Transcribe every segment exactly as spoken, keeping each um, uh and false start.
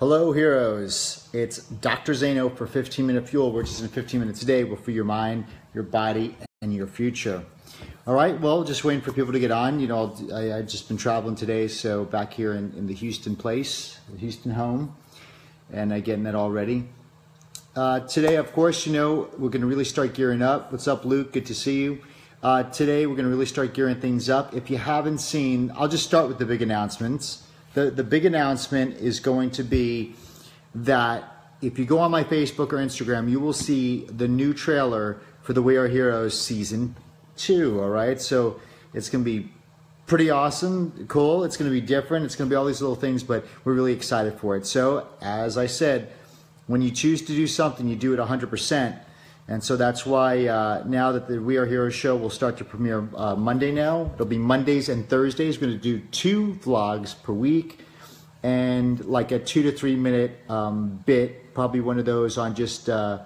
Hello heroes, it's Doctor Zaino for fifteen minute Fuel, which is in fifteen minutes a day for your mind, your body, and your future. All right, well, just waiting for people to get on. You know, I, I've just been traveling today, so back here in, in the Houston place, the Houston home, and I'm getting that all ready. Uh, today, of course, you know, we're going to really start gearing up. What's up, Luke? Good to see you. Uh, today, we're going to really start gearing things up. If you haven't seen, I'll just start with the big announcements. The, the big announcement is going to be that if you go on my Facebook or Instagram, you will see the new trailer for the We Are Heroes season two, all right? So it's going to be pretty awesome, cool. It's going to be different. It's going to be all these little things, but we're really excited for it. So as I said, when you choose to do something, you do it one hundred percent. And so that's why uh, now that the We Are Heroes show will start to premiere uh, Monday now. It'll be Mondays and Thursdays. We're going to do two vlogs per week and like a two to three minute um, bit, probably one of those on just uh,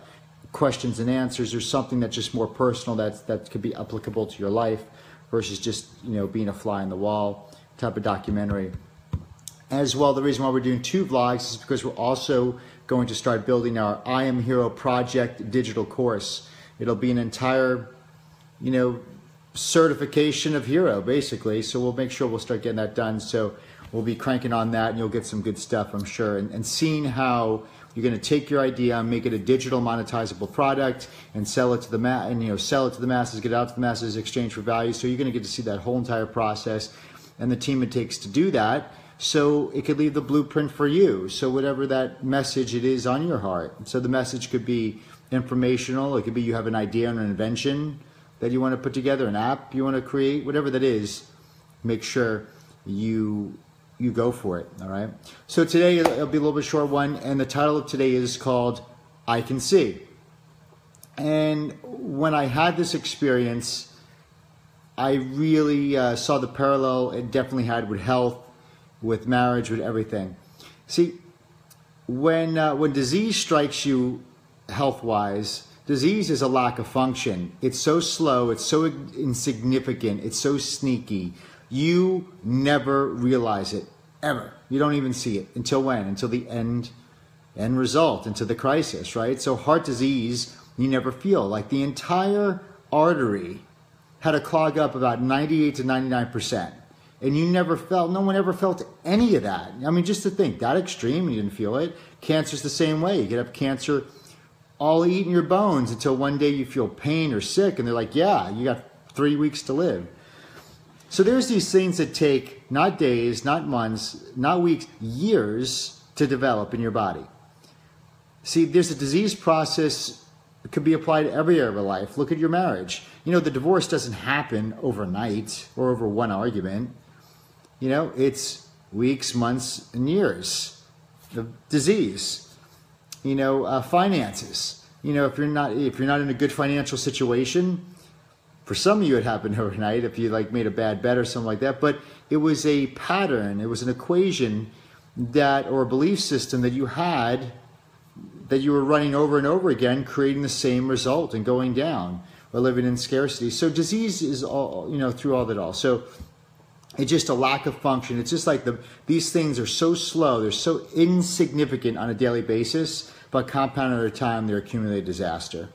questions and answers or something that's just more personal that's, that could be applicable to your life versus just, you know, being a fly on the wall type of documentary. As well, the reason why we're doing two vlogs is because we're also going to start building our I Am Hero Project digital course. It'll be an entire, you know, certification of hero, basically. So we'll make sure we'll start getting that done. So we'll be cranking on that, and you'll get some good stuff, I'm sure. And, and seeing how you're going to take your idea and make it a digital monetizable product and sell it to the ma and you know sell it to the masses, get it out to the masses, exchange for value. So you're going to get to see that whole entire process and the team it takes to do that. So it could leave the blueprint for you. So whatever that message it is on your heart. So the message could be informational. It could be you have an idea and an invention that you want to put together, an app you want to create, whatever that is, make sure you you go for it, all right? So today it'll be a little bit short one, and the title of today is called I Can See. And when I had this experience, I really uh, saw the parallel it definitely had with health, with marriage, with everything. See, when, uh, when disease strikes you health-wise, disease is a lack of function. It's so slow, it's so insignificant, it's so sneaky. You never realize it, ever. You don't even see it. Until when? Until the end, end result, until the crisis, right? So heart disease, you never feel. Like the entire artery had a clog up about ninety-eight to ninety-nine percent. And you never felt, no one ever felt any of that. I mean, just to think, that extreme, you didn't feel it. Cancer's the same way. You get up cancer all eating your bones until one day you feel pain or sick, and they're like, yeah, you got three weeks to live. So there's these things that take not days, not months, not weeks, years to develop in your body. See, there's a disease process that could be applied to every area of life. Look at your marriage. You know, the divorce doesn't happen overnight or over one argument. You know, it's weeks, months, and years. The disease, you know, uh, finances. You know, if you're not if you're not in a good financial situation, for some of you it happened overnight. If you like made a bad bet or something like that, but it was a pattern. It was an equation that, or a belief system that you had, that you were running over and over again, creating the same result and going down, or living in scarcity. So disease is all, you know, through all that all. So. It's just a lack of function. It's just like the, these things are so slow. They're so insignificant on a daily basis, but compounded over time, they're accumulated disaster.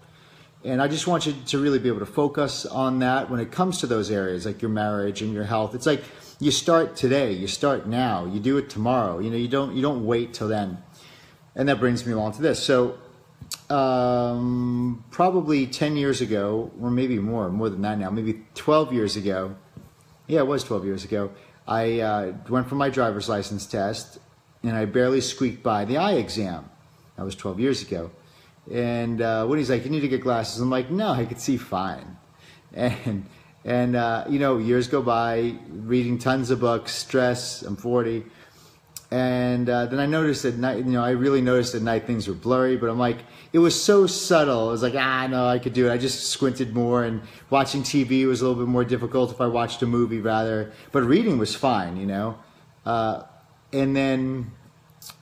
And I just want you to really be able to focus on that when it comes to those areas, like your marriage and your health. It's like you start today, you start now, you do it tomorrow. You know, you don't you don't wait till then. And that brings me along to this. So um, probably ten years ago, or maybe more, more than that now, maybe twelve years ago. Yeah, it was twelve years ago. I uh, went for my driver's license test, and I barely squeaked by the eye exam. That was twelve years ago. And uh, when he's like, you need to get glasses, I'm like, no, I could see fine. And, and uh, you know, years go by, reading tons of books, stress, I'm forty. And uh, then I noticed at night, you know, I really noticed at night things were blurry, but I'm like, it was so subtle. I was like, ah, no, I could do it. I just squinted more, and watching T V was a little bit more difficult if I watched a movie rather, but reading was fine, you know. Uh, and then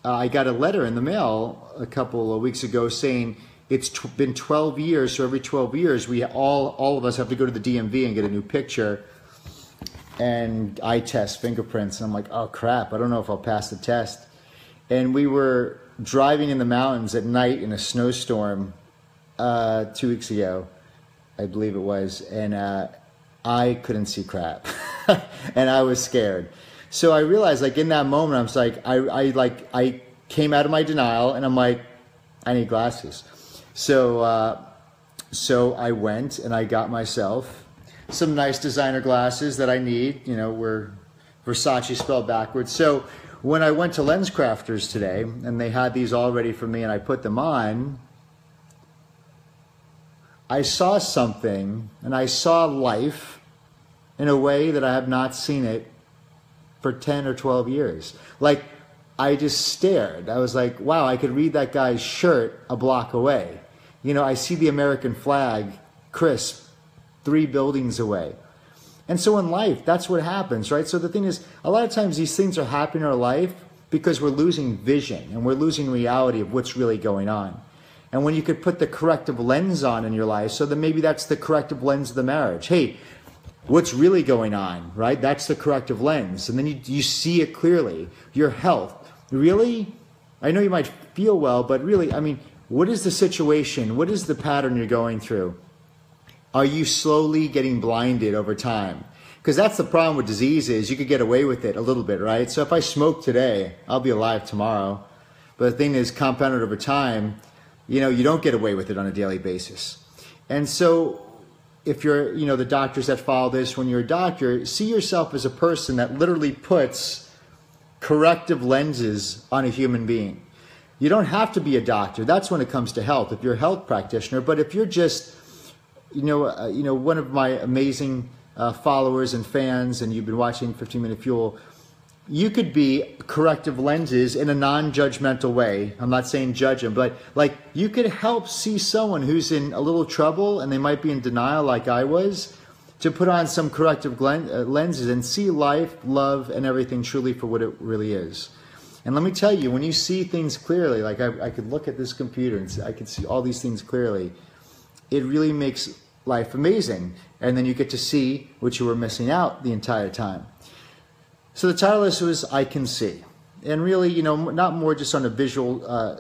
uh, I got a letter in the mail a couple of weeks ago saying it's t been twelve years, so every twelve years, we all, all of us have to go to the D M V and get a new picture and eye test, fingerprints. And I'm like, oh crap, I don't know if I'll pass the test. and we were driving in the mountains at night in a snowstorm uh, two weeks ago, I believe it was, and uh, I couldn't see crap, and I was scared. So I realized, like, in that moment, I was like, I, I like, I came out of my denial, and I'm like, I need glasses. So, uh, so I went and I got myself some nice designer glasses that I need. You know, were Versace spelled backwards. So when I went to LensCrafters today, and they had these all ready for me, and I put them on, I saw something, and I saw life in a way that I have not seen it for ten or twelve years. Like, I just stared. I was like, wow, I could read that guy's shirt a block away. You know, I see the American flag crisp three buildings away. And so in life, that's what happens, right? So the thing is, a lot of times these things are happening in our life because we're losing vision and we're losing reality of what's really going on. And when you could put the corrective lens on in your life, so then maybe that's the corrective lens of the marriage. Hey, what's really going on, right? That's the corrective lens. And then you, you see it clearly. Your health. Really? I know you might feel well, but really, I mean, what is the situation? What is the pattern you're going through? Are you slowly getting blinded over time? Because that's the problem with disease is you could get away with it a little bit, right? So if I smoke today, I'll be alive tomorrow. But the thing is, compounded over time, you know, you don't get away with it on a daily basis. And so if you're, you know, the doctors that follow this, when you're a doctor, see yourself as a person that literally puts corrective lenses on a human being. You don't have to be a doctor. That's when it comes to health, if you're a health practitioner. But if you're just, you know, uh, you know, one of my amazing uh, followers and fans, and you've been watching fifteen minute fuel, you could be corrective lenses in a non-judgmental way. I'm not saying judge them, but like you could help see someone who's in a little trouble and they might be in denial like I was, to put on some corrective glen uh, lenses and see life, love, and everything truly for what it really is. And let me tell you, when you see things clearly, like I, I could look at this computer and I could see all these things clearly, it really makes life amazing. And then you get to see what you were missing out the entire time. So the title of this was I Can See. And really, you know, not more just on a visual uh,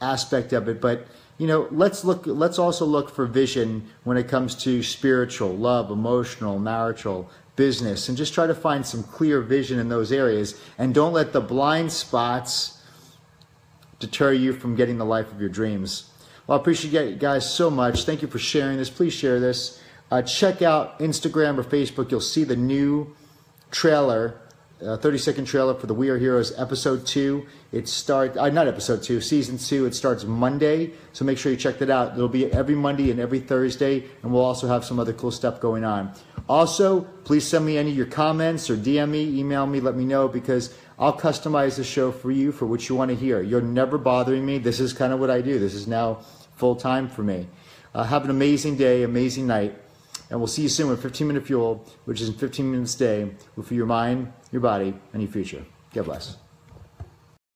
aspect of it, but, you know, let's look, let's also look for vision when it comes to spiritual, love, emotional, marital, business, and just try to find some clear vision in those areas. And don't let the blind spots deter you from getting the life of your dreams. Well, I appreciate you guys so much. Thank you for sharing this. Please share this. Uh, check out Instagram or Facebook. You'll see the new trailer, uh, thirty second trailer for the We Are Heroes episode two. It starts, uh, not episode two, season two. It starts Monday. So make sure you check that out. It'll be every Monday and every Thursday. And we'll also have some other cool stuff going on. Also, please send me any of your comments or D M me, email me, let me know, because I'll customize the show for you for what you want to hear. You're never bothering me. This is kind of what I do. This is now full time for me. Uh, have an amazing day, amazing night, and we'll see you soon with fifteen minute fuel, which is in fifteen minutes a day, for your mind, your body, and your future. God bless.